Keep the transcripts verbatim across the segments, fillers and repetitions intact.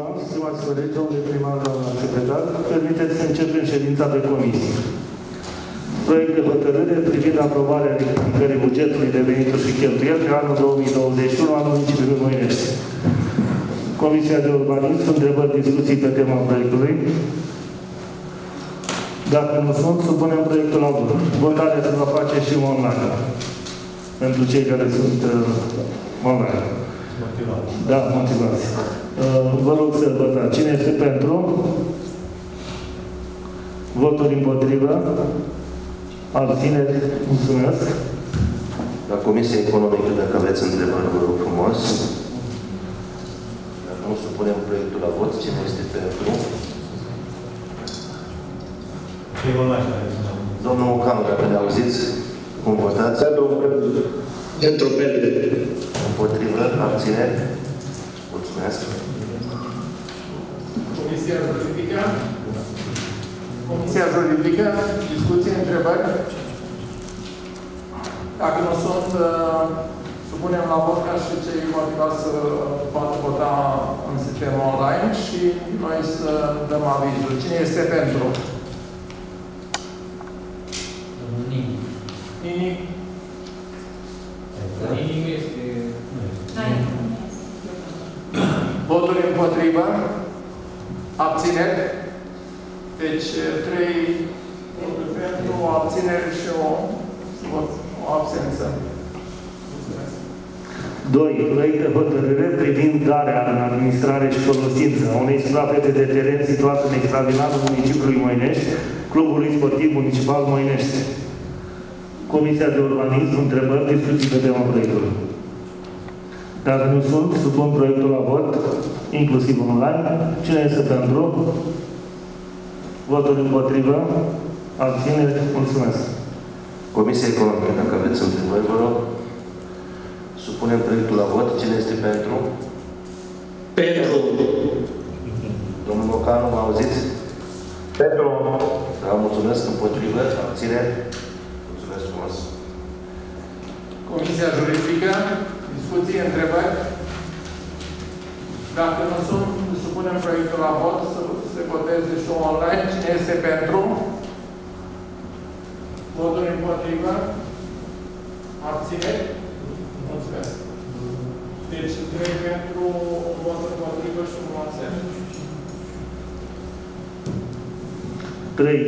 ziua, stimați colegi, domnule primar, doamna secretar, permiteți să începem ședința de comisie. Proiect de hotărâre privind aprobarea rectificării bugetului de venituri și cheltuieli pe anul două mii douăzeci și unu al municipiului Moinești. Comisia de Urbanism, întrebări, discuții pe tema proiectului. Dacă nu sunt, supunem proiectul la vot. Votarea se va face și online. Pentru cei care sunt uh, online. Motivați. Da, motivați. Uh, vă rog să votați. Cine este pentru? Voturi împotrivă? Abțineri? Mulțumesc. La Comisia Economică, dacă aveți întrebări, vă rog frumos. Dacă nu, supunem proiectul la vot. Cine este pentru? Domnul Mocanu, dacă ne auziți, cum votați? Pentru pentru. Împotrivă, abțineri. Mulțumesc. Comisia juridică? Comisia juridică, discuții, întrebări? Dacă nu sunt, supunem la vot ca și cei motivați să poată vota în sistem online și noi să dăm avizul. Cine este pentru? Nini. Nini nu este... Votul împotrivă. Abțineri. Deci, trei voturi pentru, o abținere și o, o absență. doi. Proiect de hotărâre privind darea în administrare și folosință a unei suprafețe de teren situată în extraordinarul municipiului Moinești, Clubului Sportiv Municipal Moinești. Comisia de Urbanism, întrebări, discuții pe tema proiectului. Dacă nu sunt, supun proiectul la vot, inclusiv online. Cine este pentru? Votul împotrivă. Abținere. Mulțumesc. Comisia Economică, dacă aveți întrebări, vă rog. Supunem proiectul la vot. Cine este pentru? Pentru. Domnul Mocanu, mă auziți? Pentru. Da, mulțumesc. Împotrivă. Abținere. Comisia juridică, discuții, întrebări. Dacă nu sunt, supunem proiectul la vot să se voteze și online. Cine este pentru? Votul împotrivă? Abțineri? Mulțumesc. Deci, trei pentru, un vot împotrivă și un abținere. trei.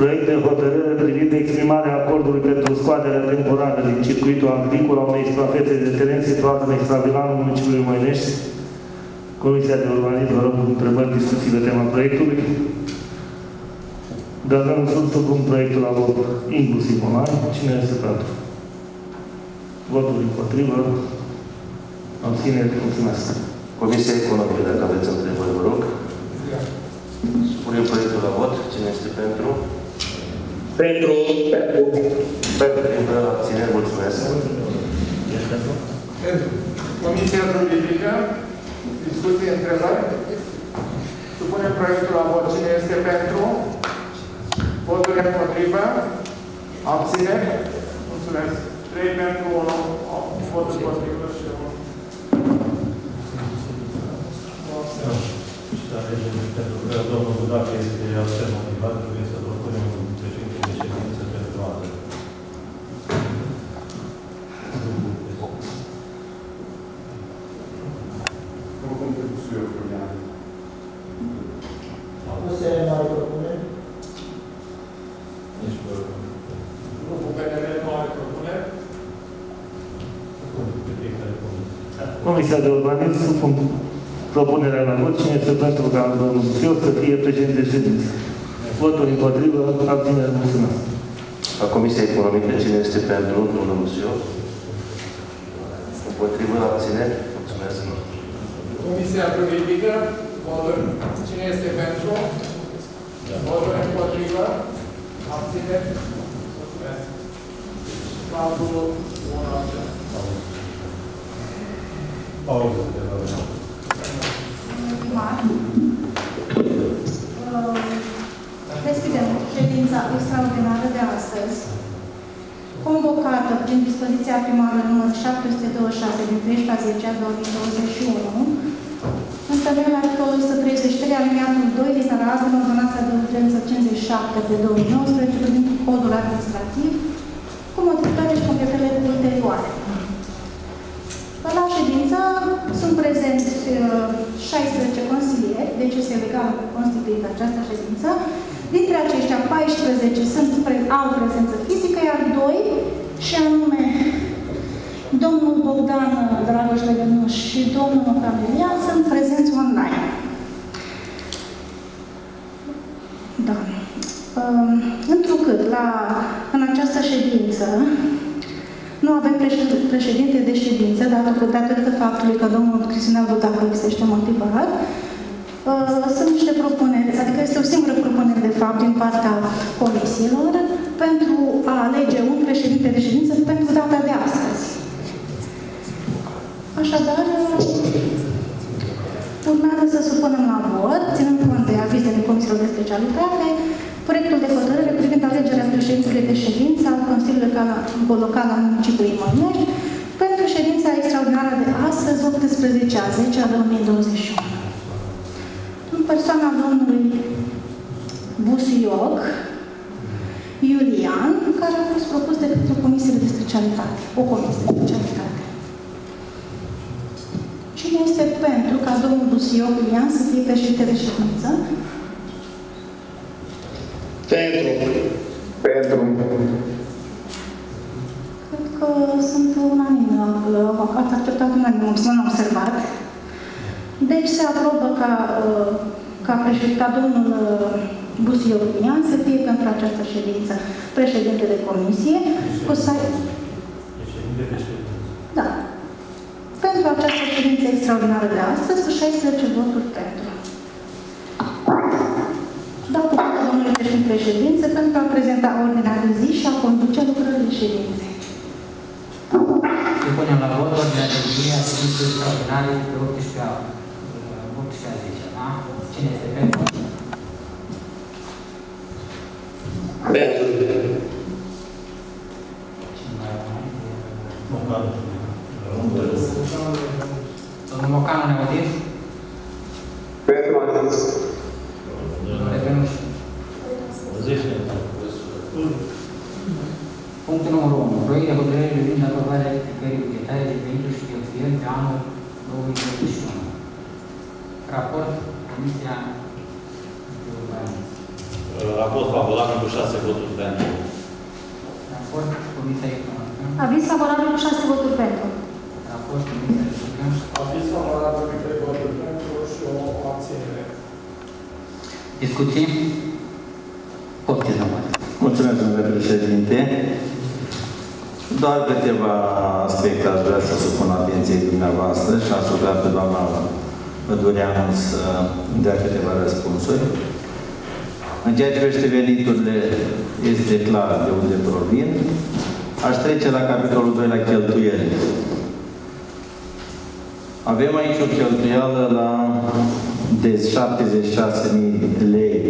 Proiect de hotărâre privind exprimarea acordului pentru scoaterea temporară din circuitul agricol a unei suprafețe de teren situată în extravilanul municipiului Moinești. Comisia de Urbanism, vă rog, întrebări, discuții pe tema proiectului. Dacă nu sunt, supun proiectul la vot, inclusiv online. Cine este pentru? Votul împotrivă. Abținere. Mulțumesc. Comisia Economică, dacă aveți întrebări, vă rog. Supunem proiectul la vot. Cine este pentru? Pentru. Pentru. Pentru. Pentru. Abțineri. Mulțumesc. Pentru. Pentru. Comisia juridică. Discuții, întrebări. Supunem proiectul la vot. Cine este pentru? Votul împotrivă. Abțineri. Mulțumesc. trei pentru unu. Votul împotrivă și unu. Și dacă pentru că domnul Dutacă este absent motivat, trebuie să propunem președinte de ședință pentru altă. Propun pe Bușioc Iulian. Nu se mai propune? Nici vă rog. Grupul P N L nu are propune? Comisia de Urbanism supun propunerea la vot. Cine este pentru ca domnul Bușioc să fie președinte de ședință? Votul împotrivă. Abținere. Mulțumesc. La Comisia Economică, cine este pentru? Domnul Bușioc. Împotrivă. Abținere. Mulțumesc. Comisia Juridică. Votul. Cine este pentru? Votul împotrivă. Abținere. Mulțumesc. Pauzul. Pauzul. Pauzul. Deschidem ședința extraordinară de astăzi, convocată prin dispoziția primară numărul șapte sute douăzeci și șase din treisprezece două mii douăzeci și unu, în stabilim articolul o sută treizeci și trei, alineatul doi, litera A, din Ordonanța Guvernului o sută cincizeci și șapte pe două mii nouăsprezece, privind codul administrativ, cu modificările și completările ulterioare. La ședință sunt prezenți șaisprezece consilieri, deci este legal constituită această ședință. Dintre aceștia, paisprezece sunt, au prezență fizică, iar doi, și anume domnul Bogdan Dragăștăginu și domnul Măcabinian, sunt prezenți online. Da. Întrucât la, în această ședință nu avem președinte de ședință, datorită faptului că domnul Crisunel Dutacă lipsește motivat, sunt niște propuneri, adică este o singură propunere de fapt din partea comisiilor pentru a alege un președinte de ședință pentru data de astăzi. Așadar, urmează să supunem la vot, ținând cont de avizele comisiilor de specialitate, proiectul de hotărâre privind alegerea președintelui de ședință al Consiliului Local al Municipiului Moinești pentru ședința extraordinară de astăzi, optsprezece a zecea două mii douăzeci și unu. În persoana domnului Bușioc Iulian, care a fost propus de către comisiile de specialitate, o comisie de specialitate. Cine este pentru ca domnul Bușioc Iulian să fie președinte de ședință? Pentru. Pentru. Cred că sunt unanim la... Ați acceptat unanim, am observat. Deci se aprobă ca, ca, ca domnul Bușioc Iulian să fie pentru această ședință președinte de comisie. Președinte de ședință. Da. Pentru această ședință extraordinară de astăzi, cu șaisprezece voturi pentru. Dau cuvântul domnului președinte de ședință pentru a prezenta ordinea de zi și a conduce lucrurile ședinței. Supunem la vot ordinea de zi a ședinței extraordinare de optsprezece a zecea, da? Cine este pentru? Pentru. Cine mai rămâne? Mocanu. Domnul Mocanu, ne auziți? Pentru atunci. Punctul numărul unu. Proiect de hotărâre privind aprobarea rectificării bugetare de venituri și cheltuieli de anul două mii douăzeci și unu. Raport Comisia Europeană. Raport favorabil cu șase voturi pentru. Raport Comisia Economică. Aviz favorabil cu șase voturi pentru. Raport Comisia Economică. Aviz favorabil cu trei voturi pentru și o abținere. Discuții? Mulțumesc, domnule președinte. Doar câteva aspecte aș vrea să supun atenției dumneavoastră și aș vrea pe doamna Vădureanu să dea câteva răspunsuri. În ceea ce privește veniturile, este clar de unde provin. Aș trece la capitolul doi, la cheltuieli. Avem aici o cheltuială la de șaptezeci și șase mii lei.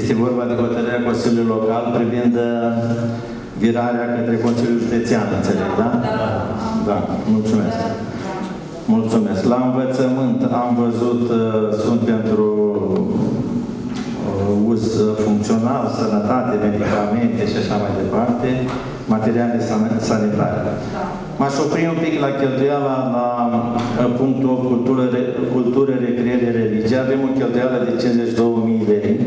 Este vorba de hotărârea Consiliului Local privind virarea către Consiliul Județean, înțeleg, da? Da, mulțumesc. Mulțumesc. La învățământ am văzut, sunt pentru uz funcțional, sănătate, medicamente și așa mai departe, materiale sanitare. M-aș opri un pic la cheltuiala la punctul cultură, cultură recreere, religie. Avem o cheltuială de cincizeci și două mii de lei.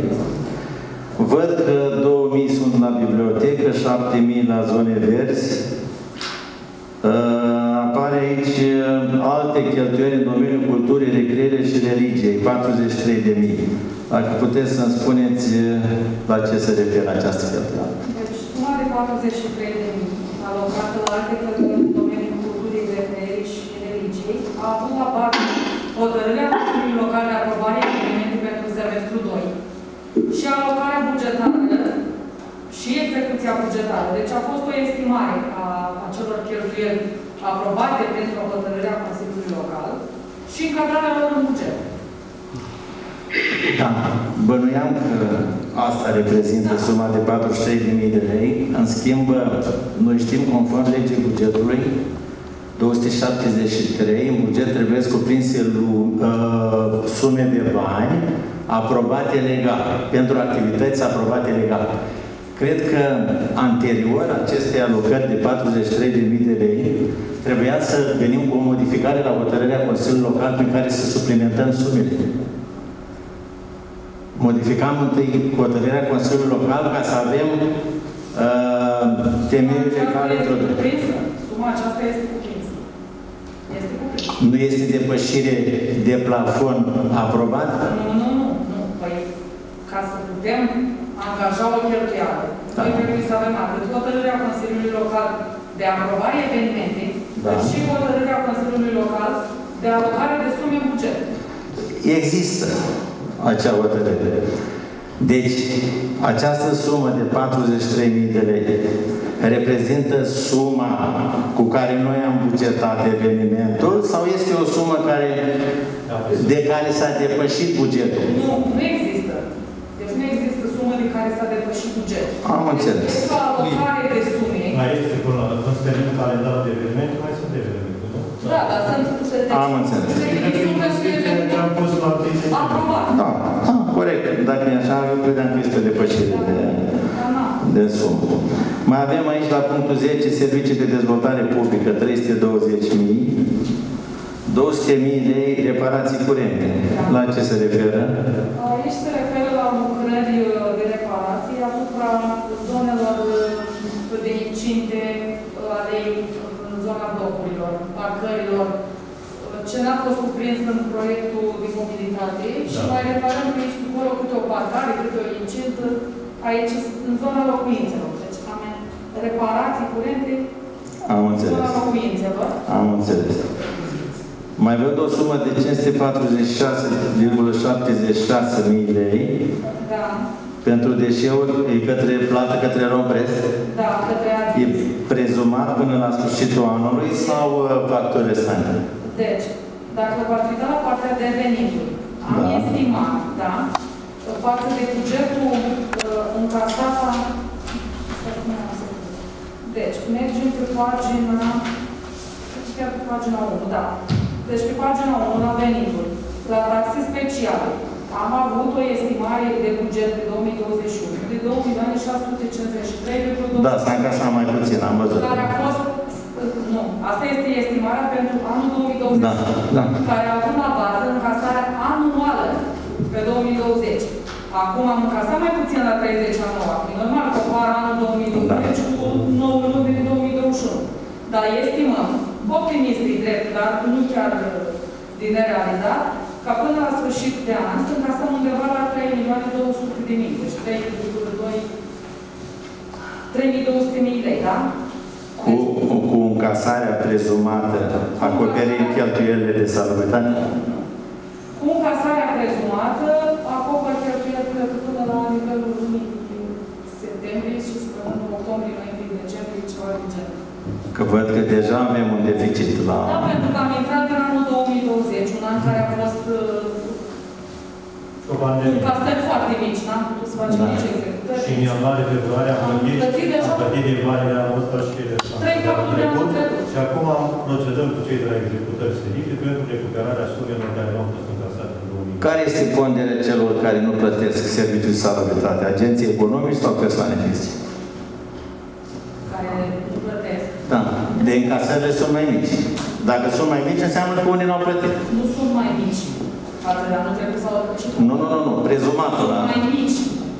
Văd că două mii sunt la bibliotecă, șapte mii la zone verzi. Apare aici alte cheltuieli în domeniul culturii, recreere și religiei, patruzeci și trei de mii. Dacă puteți să-mi spuneți la ce se referă această cheltuială. Deci, suma de patruzeci și trei de mii alocată la alte cheltuieli în domeniul culturii, recreerii și religiei a avut la bază hotărârea Consiliului Local de aprobare a evenimentului pentru semestru doi. Și alocarea bugetară și execuția bugetară. Deci a fost o estimare a acelor cheltuieli aprobate pentru hotărârea Consiliului Local și încadrarea lor în buget. Da, bănuiam că asta reprezintă da. Suma de patruzeci și trei de mii de lei. În schimb, noi știm, conform legii bugetului, două sute șaptezeci și trei, în buget trebuie cuprinse sume de bani aprobate legal, pentru activități aprobate legal. Cred că anterior aceste alocări de patruzeci și trei de mii de lei trebuia să venim cu o modificare la hotărârea Consiliului Local prin care să suplimentăm sumele. Modificam întâi hotărârea Consiliului Local ca să avem uh, temeiul legal introdus. Suma aceasta este cuprinsă. Este cuprinsă. Nu este depășire de plafon aprobat? Nu, nu, nu. nu. Păi, ca să putem angaja o cheltuială, da. Noi trebuie să avem atât hotărârea Consiliului Local de aprobare evenimente, da. Cât și hotărârea Consiliului Local de alocare de sume în buget. Există acea hotărâre. Deci, această sumă de patruzeci și trei de mii de lei reprezintă suma cu care noi am bugetat evenimentul sau este o sumă care, de care s-a depășit bugetul? Nu, nu există. Deci nu există sumă de care s-a depășit bugetul. Am înțeles. Deci, o alocare de sume... Mai este până la considerăm calendarul de evenimente, mai sunt evenimente. Da, dar sunt... Am înțeles. Da, da, corect. Dacă e așa, eu credeam că este o depășire de, de sumă. Mai avem aici, la punctul zece, servicii de dezvoltare publică, trei sute douăzeci de mii, două sute de mii lei reparații curente. La ce se referă? Aici se referă la lucrări de reparații asupra zonelor de incinte ale zona blocurilor, parcărilor, ce n-a fost cuprins în proiectul de mobilitate, da. Și mai reparăm pe aici, acolo, câte o parcare, câte o incintă, aici, în zona locuințelor. Deci, am reparații curente în zona locuințelor. Am înțeles. Mai văd o sumă de cinci sute patruzeci și șase virgulă șaptezeci și șase mii lei. Da. Pentru deșeuri, e către plată, către Rompres? Da, către azi. E prezumat până la sfârșitul anului sau factori restanți? Deci, dacă v-ar fi dat la partea de venituri, am da. estimat, da, față de bugetul uh, încasat, deci, mergem pe pagina, chiar pe pagina unu, da. Deci, pe pagina unu, la venituri, la taxe speciale, am avut o estimare de buget pe două mii douăzeci și unu de două milioane șase sute cincizeci și trei de mii. Da, stai ca să am mai puțin, am văzut. Care a fost, nu, asta este estimarea pentru anul două mii douăzeci, da, da. Care a avut la bază încasarea anuală pe două mii douăzeci. Acum am încasat mai puțin la treizeci și nouă. E normal că par anul două mii douăzeci, da. Cu nouă luni din două mii douăzeci și unu. Dar estimăm, optimistii drept, dar nu chiar din nerealizat, ca până la sfârșit de an să încasăm undeva la trei milioane două sute de mii, deci trei milioane două sute de mii lei, da? Cu, cu încasarea prezumată, acoperind cheltuielile de salubritate? Cu încasarea prezumată, acoperă cheltuielile până la nivelul lunii septembrie și până în octombrie, noiembrie, decembrie, ceva de genul. Că văd că deja avem un deficit la... Da, pentru că am intrat în anul două mii douăzeci, un an care a fost încasări foarte mici, n-am putut să facem nici executări. Și în ianuarie, februarie am plătit, am plătit din banii de anul ăsta și am trecut. Și acum procedăm cu cei de la executări serite pentru recuperarea sumelor care nu au fost încasate în două mii. Care este ponderea celor care nu plătesc serviciul de salubritate? Agenții economici sau persoane fizice? Da. De încasările sunt mai mici. Dacă sunt mai mici, înseamnă că unii n-au plătit. Nu sunt mai mici. Față de anul trecut sau trecut. Nu, nu, nu, nu. Prezumatul. Sunt la... mai mici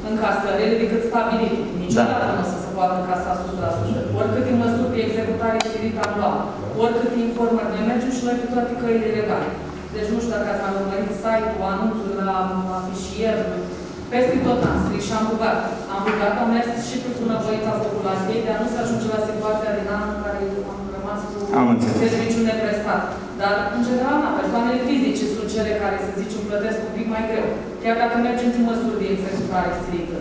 încasările decât stabilit. Niciodată da. Nu o să se poată încasa o sută la sută. Oricât din măsuri de executare spirită am luat, oricât informări ne mergem și noi pe toate căile legale. Deci nu știu dacă ați mai urmărit site-ul, anunțul la fișier, peste tot am scris și am rugat. Am rugat, am mers și pe bunăvoința populației, dar nu se ajunge la situația din anul în care am rămas cu serviciul neprestat. Dar, în general, na, persoanele fizice sunt cele care, să zicem, plătesc un pic mai greu. Chiar dacă mergem în măsuri de executare strictă.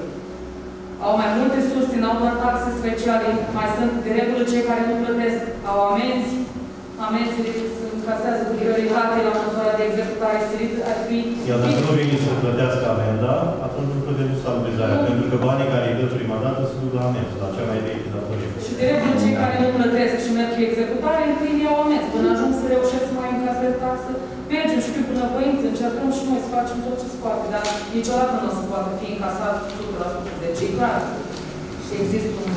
Au mai multe surse, n-au doar taxe speciale, mai sunt de regulă cei care nu plătesc, au amenzi, amenzi se încasează cu prioritate la măsura de executare silită, ar fi... Iar dacă nu veni să plătească amenda, atunci nu plătești nu stabilizarea, pentru că banii care îi dă prima dată se duc la amendă, la cea mai vechi datorie. Și de regulă cei care care nu plătesc și merg eu executare, întâi îmi iau amens. Până ajung să reușesc mai încasez taxă, mergem și până părinți, încercăm și noi să facem tot ce se poate, dar niciodată nu se poate fi încasat o sută la sută. Deci e clar și există un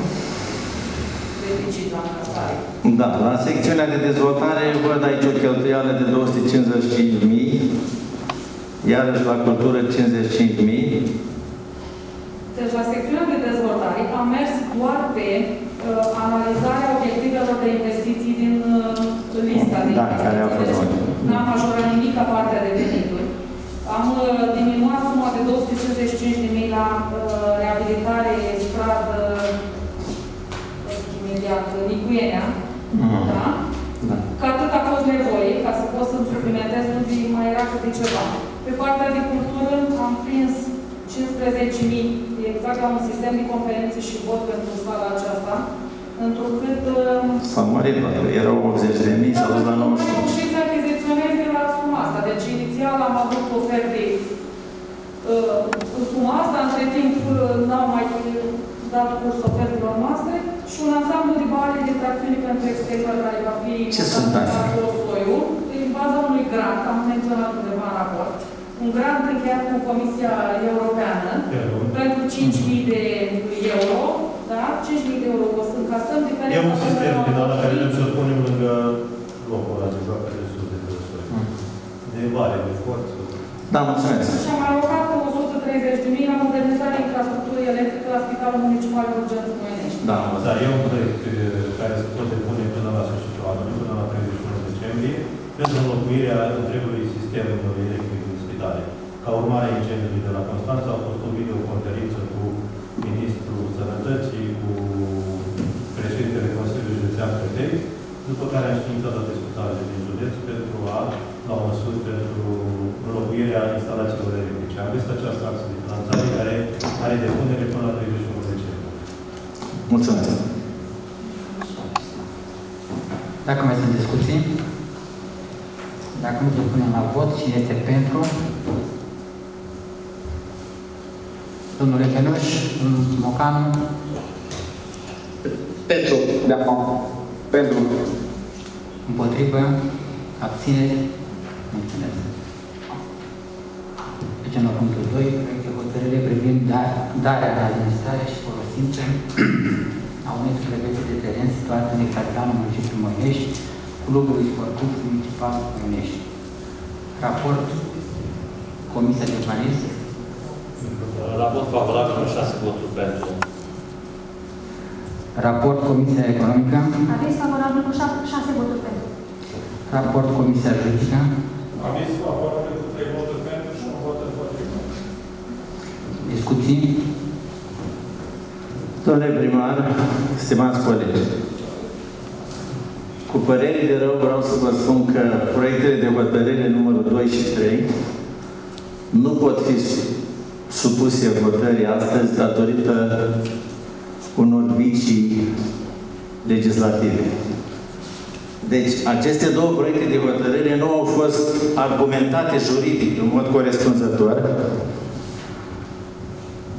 deficit la încasare. Da, la secțiunea de dezvoltare văd aici o cheltuială de două sute cincizeci și cinci de mii, iarăși la cultură cincizeci și cinci de mii. Deci la secțiunea de dezvoltare am mers doar pe uh, analizarea obiectivelor de investiții din uh, lista de da, investiții. N-am majorat nimic a partea de venituri. Am uh, diminuat suma de două sute cincizeci și cinci de mii la uh, reabilitare stradă imediat Nicuienea. Mm. Da? Da. Că atât a fost nevoie, ca să pot să-mi suplimentez, nu mai era câte ceva. Pe partea de cultură am prins cincisprezece mii, exact la un sistem de conferințe și vot pentru sala aceasta, întrucât... S-a mărit, erau optzeci de mii, s-a dus la nouăzeci. Nu reușit să achiziționez de la suma asta. Deci, inițial am avut oferte cu suma asta, între timp n-au mai dat curs ofertelor noastre și un ansamblu de bani de tracțiuni pentru exterior care va fi... Ce sunt astea? În baza unui grant, am menționat undeva în raport. Un grant încheiat cu Comisia Europeană pentru cinci mii de euro, da? cinci mii de euro o să încasăm. E un sistem final care ne punem lângă locul ăla de joacă de sus de trei sute. De vale, de forță. Da, mulțumesc. Și am alocat o sută treizeci de mii la modernizarea infrastructurii electrică la Spitalul Municipal de Urgență Moinești. Da, dar e un proiect care se poate pune până la sfârșitul anului, până la treizeci și unu decembrie, pentru înlocuirea întregului sistem electric. Ca urmare a incendiului de la Constanța, a fost o videoconferință cu Ministrul Sănătății, cu președintele Consiliului Județean, după care am științat o discutare din județ pentru a lua măsuri pentru înlocuirea instalațiilor electrice. Am găsit această axă de finanțare care are depunere până la treizeci și unu decembrie. Mulțumesc! Dacă mai sunt discuții? Dacă nu, punem la vot. Cine este pentru? Domnule Peluș, domnul Mocanu. Pentru. De acum. Pentru. Împotrivă. Abținere. Mulțumesc. Trecem la punctul doi. Proiect de hotărâre privind darea de administrare și folosință a unei suprafețe de teren situate în Exartanul municipiului Moinești, Clubul Sportiv Municipal Moinești. Raport Comisia de Urbanism. Raport favorabil cu șase voturi pentru. Raport Comisia Economică. Aviz favorabil cu șase voturi pentru. Raport Comisia Juridică. Aviz favorabil cu trei voturi pentru și un vot împotrivă. Discuții. Domnule primar, stimați colegi, cu părere de rău vreau să vă spun că proiectele de hotărâre numărul doi și trei nu pot fi supuse votării astăzi datorită unor vicii legislative. Deci, aceste două proiecte de hotărâre nu au fost argumentate juridic în mod corespunzător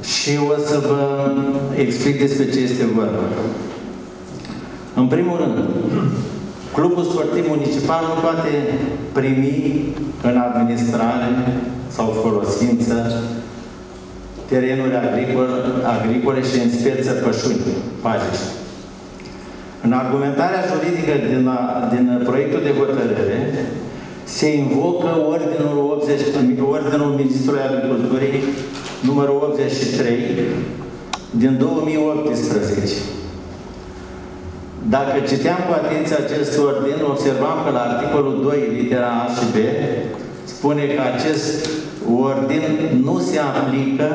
și o să vă explic despre ce este vorba. În primul rând, Clubul Sportiv Municipal nu poate primi în administrare sau folosință terenuri agricole și în speță pășuni, pajiști. În argumentarea juridică din, a, din proiectul de hotărâre se invocă Ordinul, Ordinul Ministrului Agriculturii numărul optzeci și trei din două mii optsprezece. Dacă citeam cu atenție acest ordin, observam că la articolul doi, litera A și B, spune că acest ordin nu se aplică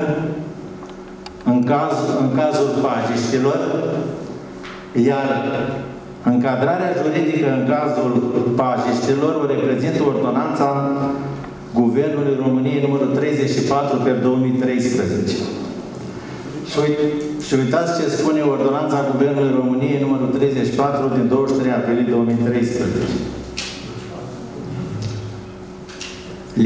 în, caz, în cazul pajiștilor, iar încadrarea juridică în cazul pajiștilor o reprezintă Ordonanța Guvernului României numărul treizeci și patru pe două mii treisprezece. Și, uit, și uitați ce spune Ordonanța Guvernului României numărul treizeci și patru din douăzeci și trei aprilie două mii treisprezece.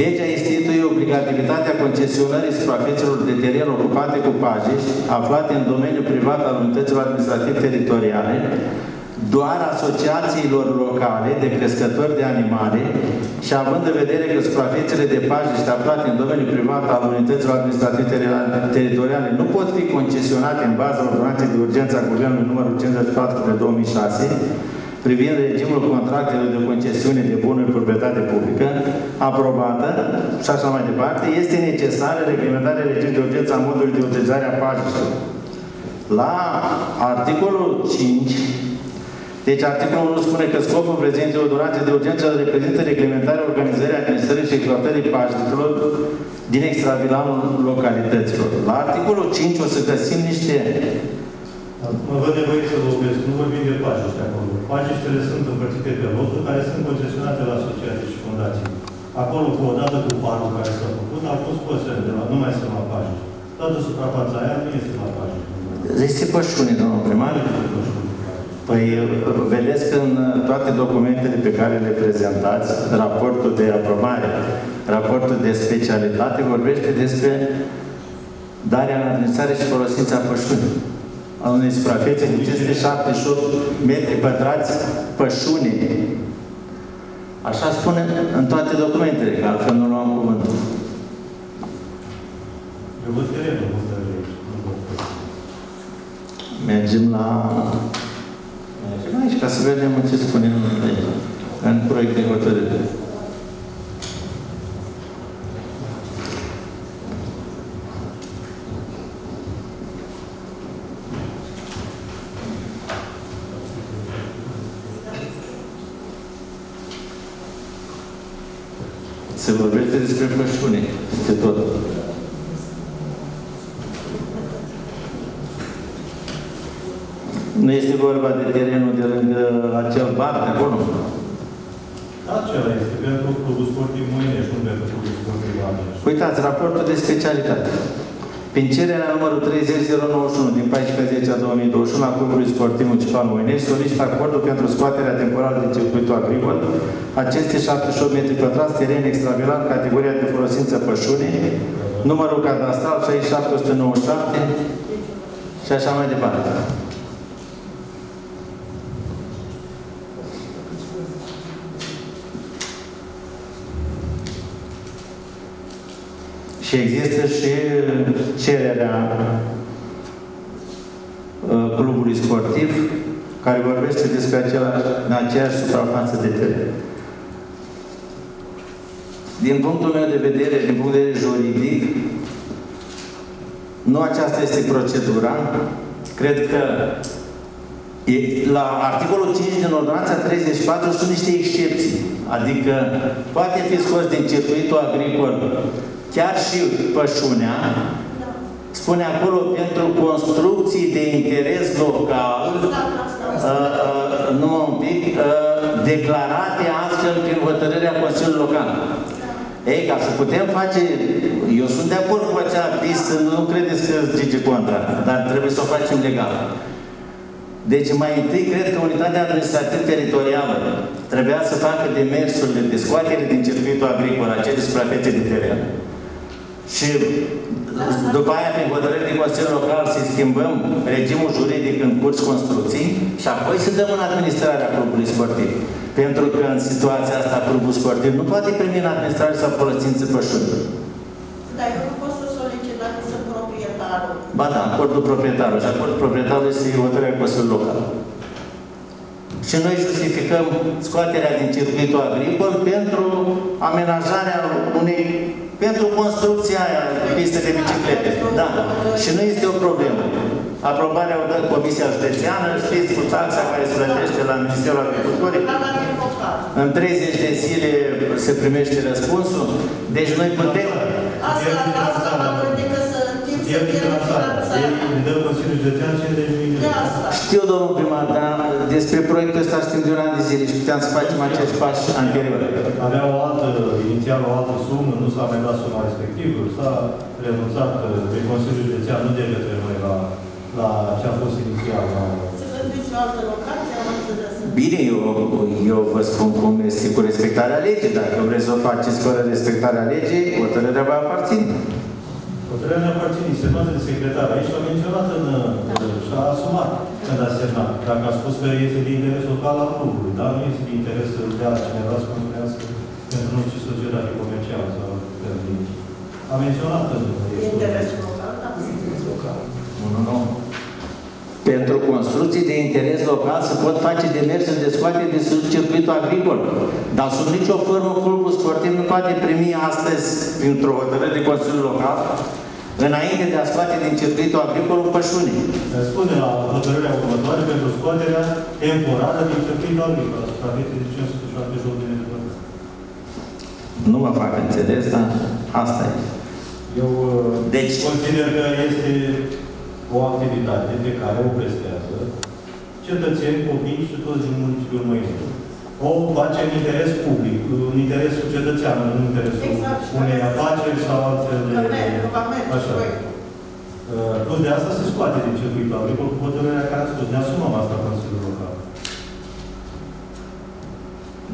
Legea instituie obligativitatea concesionării suprafețelor de teren ocupate cu pajiști aflate în domeniul privat al unităților administrativ teritoriale, doar asociațiilor locale de crescători de animale și având în vedere că suprafețele de pajiște aflate în domeniul privat al unităților administrative teritoriale nu pot fi concesionate în baza ordonanței de urgență a Guvernului numărul cincizeci și patru pe două mii șase, privind regimul contractelor de concesiune de bunuri proprietate publică, aprobată și așa mai departe, este necesară reglementarea regimului de urgență a modului de utilizare a pajiștelor. La articolul cinci, deci articolul unu spune că scopul prezentei ordonanței de urgență reprezintă reglementarea organizării, administrării și exploatării pajiștelor din extravilanul localităților. La articolul cinci o să găsim niște... Mă văd nevoie să vă opresc, nu vorbim de pajiște acolo. Pajiștele sunt împărțite pe locuri care sunt concesionate la asociații și fundații. Acolo, cu odată cu parul care s-a făcut, a fost păsări de la, nu mai sunt la pajiște. Toată suprafața aia nu este la pajiște. Este pășune, domnul primar? Păi, vedeți că în toate documentele pe care le prezentați, raportul de aprobare, raportul de specialitate, vorbește despre darea în administrare și folosința pășunii. A unei suprafețe de cinci sute șaptezeci și opt metri pătrați pășune. Așa spune în toate documentele, că altfel nu luam cuvântul. Eu văd terenul, nu văd aici. Mergem la... Mergem aici, ca să vedem ce spunem în proiect de hotărâre. Se vorbește despre plășune, de tot. Nu este vorba de terenul de lângă acel bar, de acolo? Da, acela este pentru Clubul Sportiv Moinești, nu pentru Clubul Sportiv Moinești. Uitați, raportul de specialitate. Prin cererea numărul treizeci zero nouăzeci și unu din paisprezece zece două mii douăzeci și unu a Clubului Sportiv Municipal Moinești solicită acordul pentru scoaterea temporară din circuitul agricol aceste șaptezeci și opt metri pătrați teren extravilan, categoria de folosință pășune, numărul cadastral șase șapte nouă șapte și așa mai departe. Și există și cererea clubului sportiv, care vorbește despre același, aceeași suprafață de teren. Din punctul meu de vedere, din punct de vedere juridic, nu aceasta este procedura. Cred că la articolul cinci din ordonanța treizeci și patru sunt niște excepții. Adică poate fi scos din circuitul agricol chiar și pășunea, spune acolo, pentru construcții de interes local, a, a, numai un pic, a, declarate astfel prin hotărârea Consiliului Local. Ei, ca să putem face, eu sunt de acord cu acea pistă, nu credeți că zice contra, dar trebuie să o facem legal. Deci mai întâi cred că unitatea administrativ-teritorială trebuia să facă demersurile de scoatere din circuitul agricol, acele suprafețe de teren. Și după aia, prin hotărâri din Consiliul Local, să-i schimbăm regimul juridic în curs construcții și apoi să dăm în administrarea clubului sportiv. Pentru că în situația asta clubul sportiv nu poate primi în administrare sau folosință pășunii. Dar eu nu pot să solicit dacă sunt proprietarul. Ba da, acordul proprietarului. Și acordul proprietarului este hotărârea Consiliului Local. Și noi justificăm scoaterea din circuitul agricol pentru amenajarea unei, pentru construcția aia, piste de biciclete. Da. Și nu este o problemă. Aprobarea o dă Comisia Județeană, știți, cu taxa care se plătește la Ministerul Agriculturii. În treizeci de zile se primește răspunsul. Deci noi putem... Asta la casă, mă gândesc că să timp să pierdă finanța. Îmi dă Consiliul Județean cincizeci de mii de euro. Știu, domnul primar, dar despre proiectul ăsta știm de un an de zile și puteam să facem acești pași anterior. Avea o altă, inițial o altă sumă, nu s-a mai dat suma respectivă, s-a renunțat pe Consiliul Județean, nu de către noi la, la ce a fost inițial. La... Se gândiți la altă locație, am înțeles. Bine, eu, eu vă spun cum este cu respectarea legii. Dacă vreți să o faceți fără respectarea legii, hotărârea vă aparține. Hotărârea ne aparține, se notă de secretar. Aici l-a menționat în... Da. asumat când a semnat. Dacă a spus că este de interes local al clubului, dar nu este de interes să dea cineva să construiască pentru orice societate comercială sau pentru a menționat în interes local, dar nu interes local. Nu, nu, nu. Pentru construcții de interes local se pot face demersuri de scoatere de sub circuitul agricol. Dar sub nicio formă clubul sportiv nu poate primi astăzi, printr-o hotărâre de Consiliul Local, înainte de a scoate din circuitul agricol o pășune. Se spune la hotărârea următoare pentru scoaterea temporară din circuitul agricol, asupra vieții de cinci sute șaptezeci și opt de. Nu mă fac înțeles, dar asta e. Eu deci, consider că este o activitate de care o prestează cetățeni, copii și toți din municipiul Moinești. O face în interes public, în interes cetățean, nu în interesul exact, unei afaceri sau altfel de... Așa. Plus de asta se scoate din circuitul agricol cu hotărârea care a spus. Ne asumăm asta în Consiliul Local.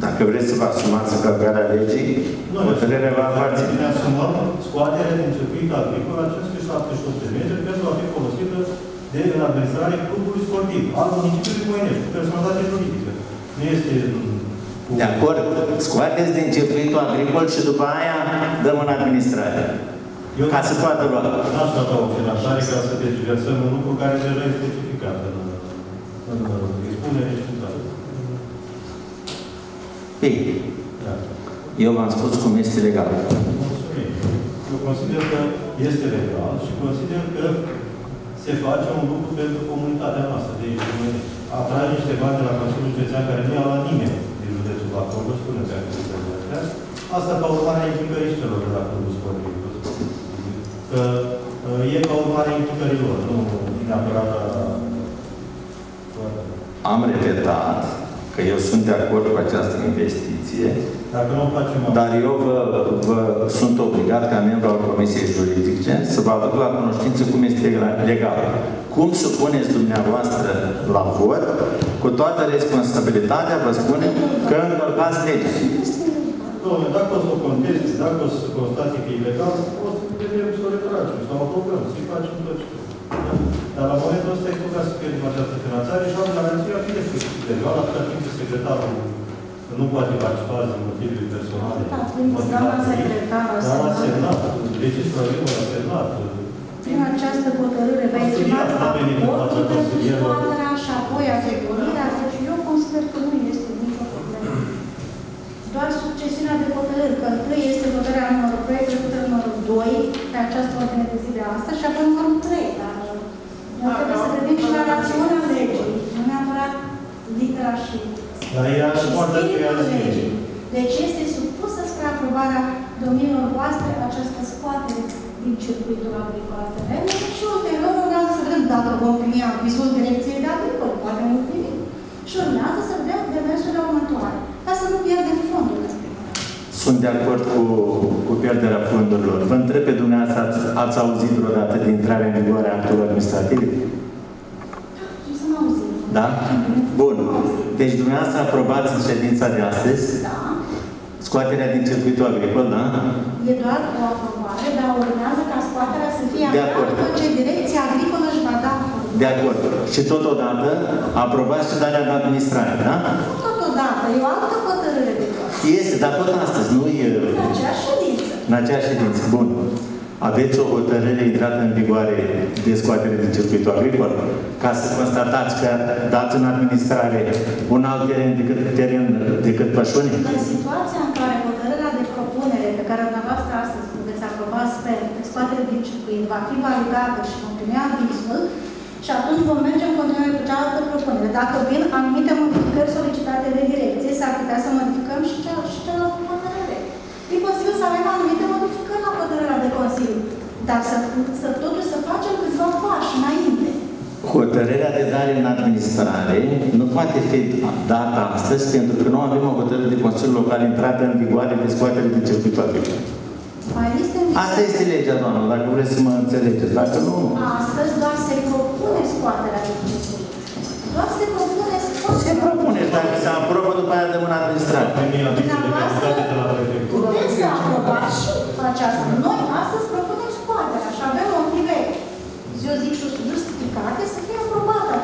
Dacă vreți să vă asumați în călcarea legii, hotărârea va face. Ne asumăm scoaterea din circuitul agricol a cinci sute șaptezeci și opt de metri pentru a fi folosită de în administrare clubului sportiv al municipiului Moinești, cu personalitate juridică. Nu este... De acord, scoateți din circuitul agricol și după aia dăm în administrare. Eu ca să poată lua. N-aș lua o finanțare ca să degiversăm un lucru care deja este specificat în expunere și în toată. Ei, eu v-am spus cum este legal. Mulțumim. Eu consider că este legal și consider că se face un lucru pentru comunitatea noastră. Deci, atrage niște bani de la Consiliul Județean care nu i-a luat nimeni din județul Bacău, vă spune pe activitățile astea. Asta ca urmare a implicării celor de la Clubul Sportiv. Că e ca urmare a implicării lor, nu neapărat la... Am repetat că eu sunt de acord cu această investiție, dacă nu facem, dar eu vă, vă sunt obligat ca membru al Comisiei Juridice să vă aduc la cunoștință cum este legal. Cum supuneți dumneavoastră la vot, cu toată responsabilitatea vă spunem că încălcați legea. Dom'le, dacă o să o conteste, dacă o să constați că e ilegal, o să vedem să o retragem sau o aprobăm, să-i facem tot ce. Dar la momentul ăsta e tot ca să pierdem această finanțare și am garanția că este legal, atâta timp ce secretarul nu poate participa din motive personale. Da, doamna secretară a semnat, legislativul a semnat. Prin această hotărâre va exprima raportul pentru scoaterea și apoi asigurarea, deci eu consider că nu este nicio problemă. Doar succesiunea de hotărâri, că întâi este hotărârea numărul proiect, trecută numărul doi, pe această ordine de zi de astăzi, și apoi numărul trei, dar noi trebuie să gândim și la rațiunea legii, nu neapărat litera și... Dar ea și spiritul legii. Deci este supusă spre aprobarea domnilor voastre această scoatere din circuitul agricol al terenului și ulterior urmează să vedem dacă vom primi avizul direcției de agricol, poate nu primim. Și urmează să vedem demersurile următoare, ca să nu pierdem fondul respectiv. Sunt de acord cu, cu pierderea fondurilor. Vă întreb pe dumneavoastră, ați, ați auzit vreodată de intrarea în vigoare a actelor administrative? Da? Bun. Deci dumneavoastră aprobați în ședința de astăzi? Da. Scoaterea din circuitul agricol, da? E doar o aprobare, dar urmează ca scoaterea să fie aprobată în ce direcție agricolă își va da. De acord. Și totodată aprobați și darea de administrare, da? Nu totodată. E o altă hotărâre de tot. Este, dar tot astăzi, nu e... În aceeași ședință. În aceeași ședință. Bun. Aveți o hotărâre intrată în vigoare de scoatere din circuitul agricol? Ca să constatați că dați în administrare un alt teren decât, teren decât pășunii? În situația în care hotărârea de propunere pe care dumneavoastră astăzi veți aproba pe scoatere din circuit va fi validată și vom primi avizul, și atunci vom merge în continuare cu cealaltă propunere. Dacă vin anumite modificări solicitate de direcție, s-ar putea să modificăm și cealaltă hotărâre. E posibil să avem anumite modificări la hotărârea de Consiliu, dar să, să totuși să facem câțiva pași înainte. Hotărârea de dare în administrare nu poate fi dată astăzi, pentru că nu avem o hotărâre de Consiliu Local intrată în vigoare de scoatere din circuitul agricol. Asta este legea, doamnă, dacă vreți să mă înțelegeți. Dacă nu... Astăzi doar se propune scoaterea din circuit. Doar se propune scoaterea. Se propune, dacă se aprobă, după aia dăm în administrare. Putem să aprobați și aceasta. Noi astăzi propunem scoaterea și avem motive, eu zic, justificate să fie aprobată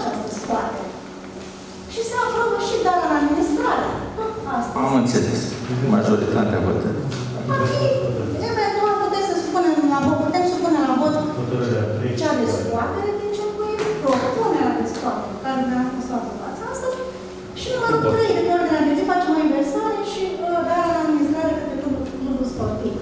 majoritatea votării. Nu putem să supunem la vot, putem supune la vot cea de scoatere, deci o propunerea de scoatere, care ne-a fost la fața asta, și numărul trei de ordinea de zi facem o inversare și darea la administrare către Clubul Sportiv.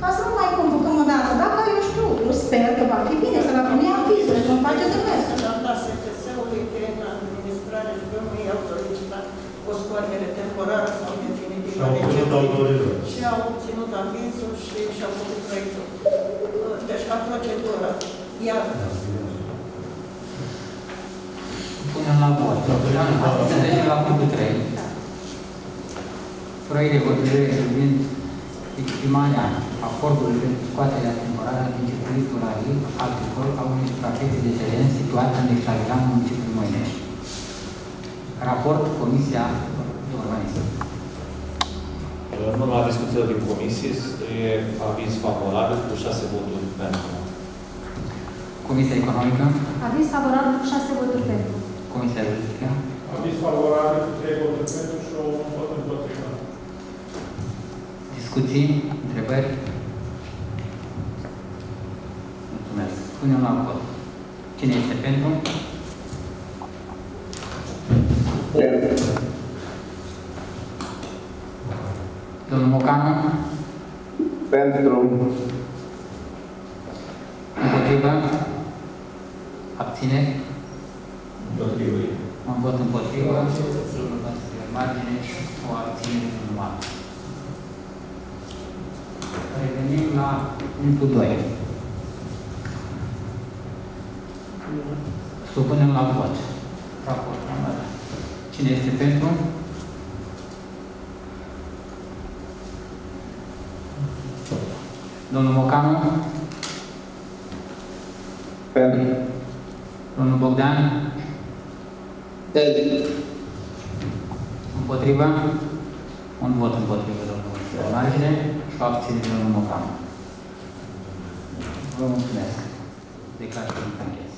Ca să nu mai convocăm o dată, dacă eu știu, eu sper că va fi bine, să la primea avizul și nu-mi face de vestul. Doamna S F S-ului că în administrare nu i-au solicitat o scoatere temporară sau definitivă și au obținut avizul și și-au făcut proiectul. Deci la procedură. Iar punem la vot. Să trecem la punctul trei. Proiect de hotărâre privind exprimarea acordului pentru scoaterea temporară din circuitul rurarii agricol a unei suprafețe de teren situată în Declavilan, municipiul Moinești. Raport Comisia de Urbanism. În urma discuțiilor din comisie, e aviz favorabil cu șase voturi pentru. Comisia Economică? Aviz favorabil cu șase voturi pentru. Comisia Juridică? Aviz favorabil cu trei voturi pentru și o vot împotrivă. Discuții? Întrebări? Mulțumesc. Punem la vot. Cine este pentru? Domnul Mocanu? Pentru. Împotrivă? Abțineri? Împotrivă. Am vot împotrivă. Margine și o abținere normală. Revenim la punctul doi. Supunem la vot. Cine este pentru? Domnul Mocanu? Pentru. Domnul Bogdan? Pentru. Împotriva? Un vot împotriva, domnul Dragăștăginu, și o abținere, domnul Mocanu. Vă mulțumesc. Declar că nu încheiat.